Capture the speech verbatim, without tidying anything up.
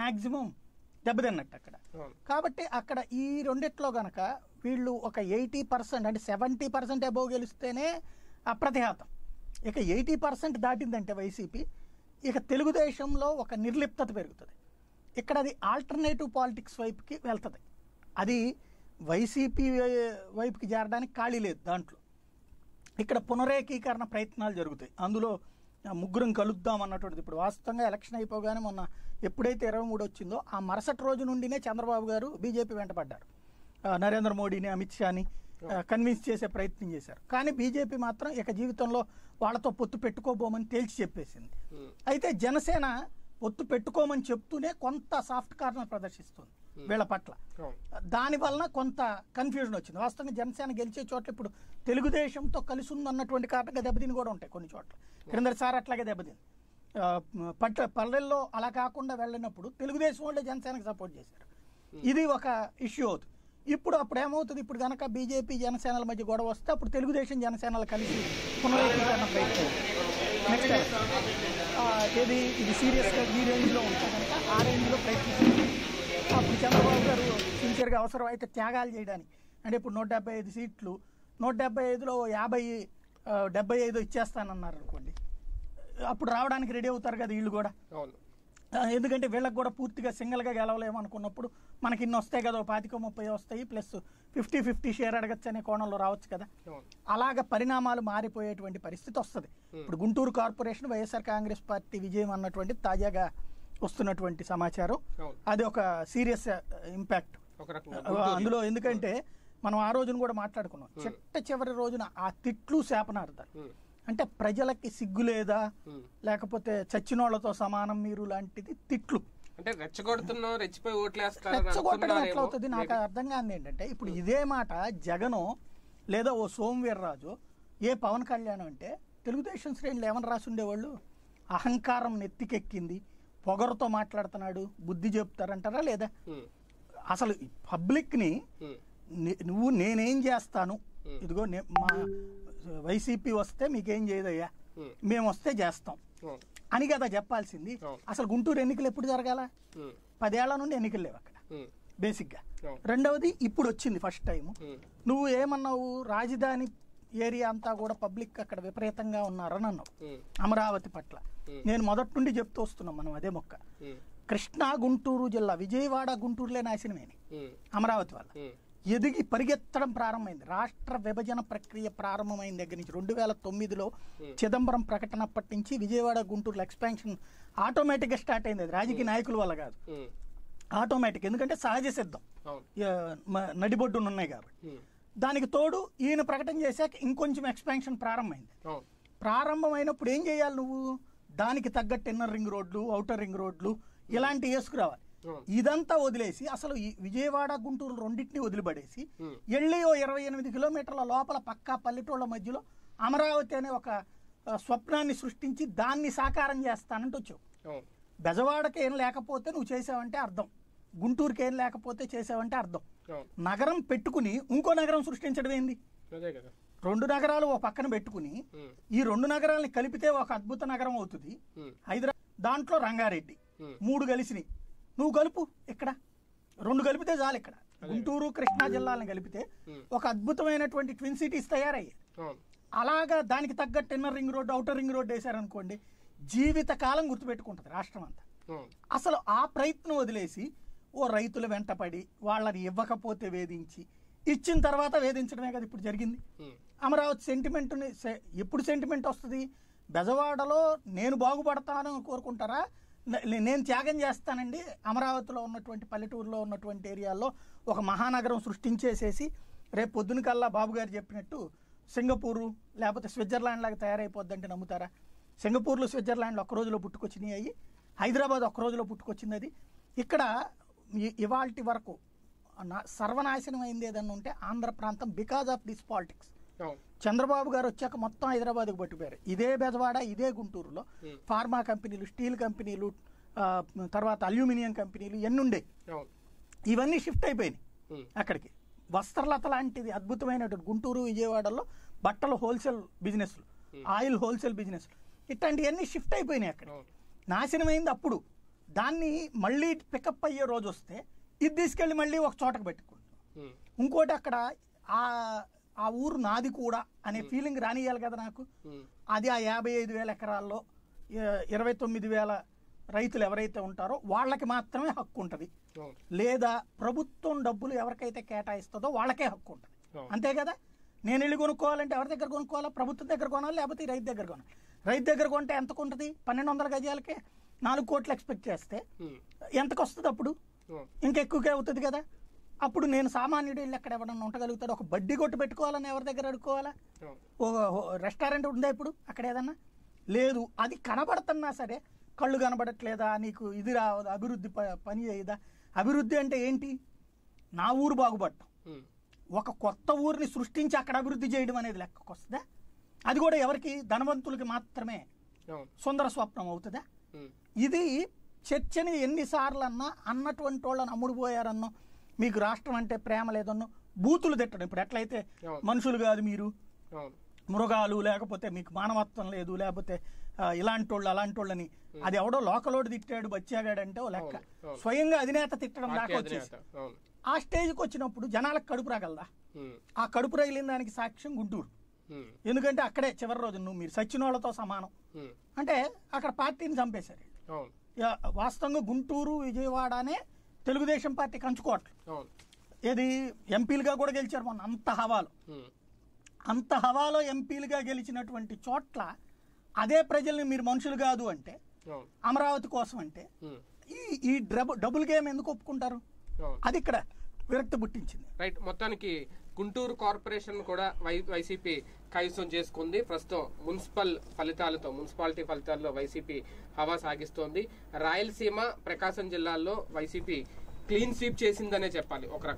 Maximum దెబ్బతిన్నట్టు అక్కడ. కాబట్టి అక్కడ ఈ రెండిట్లో గనక వీళ్ళు ఒక ఎయిటీ పర్సెంట్ అంటే సెవెంటీ పర్సెంట్ అబోవ్ గెలిస్తేనే అప్రతిహతం. ఇక ఎయిటీ పర్సెంట్ దాటిందంటే వైసీపీ ఇక తెలుగుదేశంలో ఒక నిర్లిప్తత పెరుగుతుంది. ఇక్కడ అది ఆల్టర్నేటివ్ పాలిటిక్స్ వైపుకి వెళ్తుంది. అది వైసీపీ వైపుకి చేరడానికి ఖాళీ లేదు దాంట్లో. ఇక్కడ పునరేకీకరణ ప్రయత్నాలు జరుగుతాయి. అందులో ముగ్గురం కలుద్దాం అన్నటువంటిది ఇప్పుడు వాస్తవంగా ఎలక్షన్ అయిపోగానే మొన్న ఎప్పుడైతే ఇరవై మూడు వచ్చిందో ఆ మరుసటి రోజు నుండినే చంద్రబాబు గారు బీజేపీ వెంటపడ్డారు. నరేంద్ర మోడీని అమిత్ షాని కన్విన్స్ చేసే ప్రయత్నం చేశారు. కానీ బీజేపీ మాత్రం ఇక జీవితంలో వాళ్ళతో పొత్తు పెట్టుకోబోమని తేల్చి చెప్పేసింది. అయితే జనసేన పొత్తు పెట్టుకోమని చెప్తూనే కొంత సాఫ్ట్ కార్నర్ ప్రదర్శిస్తుంది వీళ్ళ పట్ల. దానివలన కొంత కన్ఫ్యూజన్ వచ్చింది. వాస్తవంగా జనసేన గెలిచే చోట్ల ఇప్పుడు తెలుగుదేశంతో కలిసి ఉందన్నటువంటి కారణంగా దెబ్బతిని కూడా ఉంటాయి కొన్ని చోట్ల. క్రిందసారి అట్లాగే దెబ్బతింది. పట్ల పల్లెల్లో అలా కాకుండా వెళ్ళినప్పుడు తెలుగుదేశం వాళ్ళే జనసేనకు సపోర్ట్ చేశారు. ఇది ఒక ఇష్యూ అవుతుంది. ఇప్పుడు అప్పుడు ఏమవుతుంది, ఇప్పుడు కనుక బీజేపీ జనసేనల మధ్య గొడవ వస్తే అప్పుడు తెలుగుదేశం జనసేనలు కలిసి పునరుద్ధరణ ప్రయత్నం నెక్స్ట్ ఏది ఇది సీరియస్గా ఈ రేంజ్లో ఉంటే కనుక ఆ రేంజ్లో ప్రయత్నిస్తుంది. అప్పుడు చంద్రబాబు గారు సిన్సియర్గా అవసరం అయితే త్యాగాలు చేయడానికి అంటే ఇప్పుడు నూట డెబ్బై ఐదు సీట్లు నూట డెబ్బై ఐదులో యాభై డెబ్బై ఐదు ఇచ్చేస్తానన్నారు అనుకోండి, అప్పుడు రావడానికి రెడీ అవుతారు కదా వీళ్ళు కూడా. ఎందుకంటే వీళ్ళకి కూడా పూర్తిగా సింగిల్గా గెలవలేము అనుకున్నప్పుడు మనకి ఇన్ని వస్తాయి కదా, పాతిక ముప్పై వస్తాయి ప్లస్ ఫిఫ్టీ ఫిఫ్టీ షేర్ అడగచ్చు అనే కోణంలో రావచ్చు కదా. అలాగ పరిణామాలు మారిపోయేటువంటి పరిస్థితి వస్తుంది. ఇప్పుడు గుంటూరు కార్పొరేషన్ వైఎస్ఆర్ కాంగ్రెస్ పార్టీ విజయం అన్నటువంటి తాజాగా వస్తున్నటువంటి సమాచారం అది ఒక సీరియస్ ఇంపాక్ట్ అందులో. ఎందుకంటే మనం ఆ రోజును కూడా మాట్లాడుకున్నాం, చిట్ట చివరి రోజున ఆ తిట్లు శాపనార్థాలు అంటే ప్రజలకి సిగ్గు లేదా లేకపోతే చచ్చినోళ్లతో సమానం మీరు లాంటిది తిట్లు అంటే రెచ్చగొడుతున్నా రెచ్చిపోయి ఓట్లేస్తారు. రెచ్చగొట్టడం ఎట్లా అవుతుంది నాకు అర్థం కాదు. ఏంటంటే ఇప్పుడు ఇదే మాట జగను లేదా ఓ సోమవీర్రాజు ఏ పవన్ కళ్యాణ్ అంటే తెలుగుదేశం శ్రేణులు ఏమని రాసి ఉండేవాళ్ళు, అహంకారం నెత్తికెక్కింది, పొగరుతో మాట్లాడుతున్నాడు, బుద్ధి చెప్తారంటారా లేదా? అసలు పబ్లిక్ని నువ్వు నేనేం చేస్తాను, ఇదిగో మా వైసీపీ వస్తే మీకేం చేయదయ్యా, మేము వస్తే చేస్తాం అని కదా చెప్పాల్సింది. అసలు గుంటూరు ఎన్నికలు ఎప్పుడు జరగాల, పదేళ్ల నుండి ఎన్నికలు లేవు అక్కడ బేసిక్గా. రెండవది ఇప్పుడు వచ్చింది ఫస్ట్ టైము. నువ్వు ఏమన్నావు, రాజధాని ఏరియా అంతా కూడా పబ్లిక్ అక్కడ విపరీతంగా ఉన్నారని అన్నావు అమరావతి పట్ల. నేను మొదటి నుండి చెప్తూ వస్తున్నాం మనం అదే మొక్క. కృష్ణా గుంటూరు జిల్లా విజయవాడ గుంటూరులే నాశనమేని అమరావతి వల్ల ఎదిగి పరిగెత్తడం ప్రారంభమైంది. రాష్ట్ర విభజన ప్రక్రియ ప్రారంభమైన దగ్గర నుంచి రెండు వేల తొమ్మిదిలో చిదంబరం ప్రకటన అప్పటి నుంచి విజయవాడ గుంటూరులో ఎక్స్పాన్షన్ ఆటోమేటిక్గా స్టార్ట్ అయింది. అది రాజకీయ నాయకుల వల్ల కాదు, ఆటోమేటిక్, ఎందుకంటే సహజ సిద్ధం నడిబొడ్డును ఉన్నాయి కాబట్టి. దానికి తోడు ఈయన ప్రకటన చేశాక ఇంకొంచెం ఎక్స్పాన్షన్ ప్రారంభమైంది. ప్రారంభమైనప్పుడు ఏం చేయాలి నువ్వు, దానికి తగ్గట్టు ఇన్నర్ రింగ్ రోడ్లు అవుటర్ రింగ్ రోడ్లు ఇలాంటివి వేసుకురావాలి. ఇదంతా వదిలేసి అసలు ఈ విజయవాడ గుంటూరు రెండింటిని వదిలిపడేసి వెళ్ళి ఓ ఇరవై ఎనిమిది కిలోమీటర్ల లోపల పక్కా పల్లెటూళ్ళ మధ్యలో అమరావతి అనే ఒక స్వప్నాన్ని సృష్టించి దాన్ని సాకారం చేస్తానంటూ వచ్చావు. బెజవాడకి ఏం లేకపోతే నువ్వు చేసావంటే అర్థం, గుంటూరుకి ఏం లేకపోతే చేసావంటే అర్థం. నగరం పెట్టుకుని ఇంకో నగరం సృష్టించడం ఏంది, రెండు నగరాలు ఓ పక్కన పెట్టుకుని ఈ రెండు నగరాలని కలిపితే ఒక అద్భుత నగరం అవుతుంది హైదరాబాద్. దాంట్లో రంగారెడ్డి మూడు కలిసినాయి, నువ్వు కలుపు ఇక్కడ, రెండు కలిపితే చాలు ఇక్కడ గుంటూరు కృష్ణా జిల్లాలను కలిపితే ఒక అద్భుతమైనటువంటి ట్విన్ సిటీస్ తయారయ్యాయి. అలాగా దానికి తగ్గట్టు inner ring road outer ring road వేశారనుకోండి జీవితకాలం గుర్తుపెట్టుకుంటుంది రాష్ట్రం అంతా. అసలు ఆ ప్రయత్నం వదిలేసి ఓ రైతుల వెంటపడి వాళ్ళని ఇవ్వకపోతే వేధించి ఇచ్చిన తర్వాత వేధించడమే కదా ఇప్పుడు జరిగింది. అమరావతి సెంటిమెంట్ని ఎప్పుడు సెంటిమెంట్ వస్తుంది, బెజవాడలో నేను బాగుపడతానని కోరుకుంటారా, నేను త్యాగం చేస్తానండి అమరావతిలో ఉన్నటువంటి పల్లెటూరులో ఉన్నటువంటి ఏరియాల్లో ఒక మహానగరం సృష్టించేసేసి రేపు పొద్దున కల్లా బాబు గారు చెప్పినట్టు సింగపూరు లేకపోతే స్విట్జర్లాండ్ లాగా తయారైపోద్దంటే నమ్ముతారా? సింగపూర్లో స్విట్జర్లాండ్లో ఒక్క రోజులో పుట్టుకొచ్చినాయి అయ్యి, హైదరాబాద్ ఒక్క రోజులో పుట్టుకొచ్చింది అది. ఇక్కడ ఇవాల్టి వరకు సర్వనాశనం అయింది ఏదన్నా ఉంటే ఆంధ్ర ప్రాంతం because of this politics. Chandrababu గారు వచ్చాక మొత్తం హైదరాబాద్కు పట్టుపోయారు. ఇదే బెజవాడ ఇదే గుంటూరులో ఫార్మా కంపెనీలు స్టీల్ కంపెనీలు తర్వాత అల్యూమినియం కంపెనీలు ఎన్ని ఉండే ఇవన్నీ షిఫ్ట్ అయిపోయినాయి అక్కడికి. వస్త్రలత లాంటిది అద్భుతమైనటువంటి గుంటూరు విజయవాడలో బట్టలు హోల్సేల్ బిజినెస్లు ఆయిల్ హోల్సేల్ బిజినెస్లు ఇట్లాంటివన్నీ షిఫ్ట్ అయిపోయినాయి అక్కడ. నాశనమైంది అప్పుడు దాన్ని మళ్ళీ పికప్ అయ్యే రోజు వస్తే ఇది తీసుకెళ్ళి మళ్ళీ ఒక చోటకు పెట్టుకుంటాం. ఇంకోటి అక్కడ ఆ ఆ ఊరు నాది కూడా అనే ఫీలింగ్ రానియాలి కదా నాకు. అది ఆ యాభై ఐదు వేల ఎకరాల్లో ఇరవై తొమ్మిది వేల రైతులు ఎవరైతే ఉంటారో వాళ్ళకి మాత్రమే హక్కు ఉంటుంది, లేదా ప్రభుత్వం డబ్బులు ఎవరికైతే కేటాయిస్తుందో వాళ్ళకే హక్కు ఉంటుంది. అంతే కదా, నేను వెళ్ళి కొనుక్కోవాలంటే ఎవరి దగ్గర కొనుక్కోవాలా? ప్రభుత్వం దగ్గర కొనాలి, లేకపోతే రైతు దగ్గర కొనాలి. రైతు దగ్గర కొంటే ఎంతకు ఉంటుంది? పన్నెండు వందల గజాలకే నాలుగు కోట్లు ఎక్స్పెక్ట్ చేస్తే ఎంతకు వస్తుంది? అప్పుడు ఇంకెక్కువకే అవుతుంది కదా. అప్పుడు నేను సామాన్యుడు వెళ్ళి అక్కడ ఎవడన్నా ఉండగలుగుతాడు? ఒక బడ్డీ కొట్టు పెట్టుకోవాలని ఎవరి దగ్గర అడుక్కోవాలా? రెస్టారెంట్ ఉందా ఇప్పుడు అక్కడ ఏదన్నా? లేదు. అది కనబడుతున్నా సరే కళ్ళు కనబడట్లేదా నీకు? ఇది రావదా? అభివృద్ధి పని చేయదా? అభివృద్ధి అంటే ఏంటి? నా ఊరు బాగుపడటం, ఒక కొత్త ఊరిని సృష్టించి అక్కడ అభివృద్ధి చేయడం అనేది లెక్కకు వస్తుందా? అది కూడా ఎవరికి? ధనవంతులకి మాత్రమే సుందర స్వప్నం అవుతుందా? ఇది చర్చని ఎన్నిసార్లు అన్నా అన్నటువంటి వాళ్ళని అమ్ముడుపోయారన్నో మీకు రాష్ట్రం అంటే ప్రేమ లేదన్నో బూతులు తిట్టడం. ఇప్పుడు ఎట్లయితే మనుషులు కాదు మీరు మృగాలు, లేకపోతే మీకు మానవత్వం లేదు, లేకపోతే ఇలాంటి వాళ్ళు అలాంటి వాళ్ళని, అది ఎవడో లోకలోడు తిట్టాడు బచ్చాగాడంటే ఓ లెక్క, స్వయంగా అధినేత తిట్టడం దాకా వచ్చేసి ఆ స్టేజ్కి వచ్చినప్పుడు జనాలకు కడుపు రాగలదా? ఆ కడుపు రగిలిన దానికి సాక్ష్యం గుంటూరు. ఎందుకంటే అక్కడే చివరి రోజు నువ్వు మీరు సచిన వాళ్ళతో సమానం అంటే అక్కడ పార్టీని చంపేశారు. వాస్తవంగా గుంటూరు విజయవాడనే తెలుగుదేశం పార్టీ కంచుకోవట్లు. ఏది ఎంపీలుగా కూడా గెలిచారు మొన్న. అంత హవాలో అంత హవాలో ఎంపీలుగా గెలిచినటువంటి చోట్ల అదే ప్రజల్ని మీరు మనుషులు కాదు అంటే, అమరావతి కోసం అంటే ఈ ఈ డబుల్ గేమ్ ఎందుకు ఒప్పుకుంటారు? అది ఇక్కడ విరక్తి పుట్టించింది. రైట్. మొత్తానికి గుంటూరు కార్పొరేషన్ కూడా వై వైసీపీ కైవసం చేసుకుంది. ప్రస్తుతం మున్సిపల్ ఫలితాలతో మున్సిపాలిటీ ఫలితాల్లో వైసీపీ హవా సాగిస్తోంది. రాయలసీమ, ప్రకాశం జిల్లాల్లో వైసీపీ క్లీన్ స్వీప్ చేసిందనే చెప్పాలి ఒక రకంగా.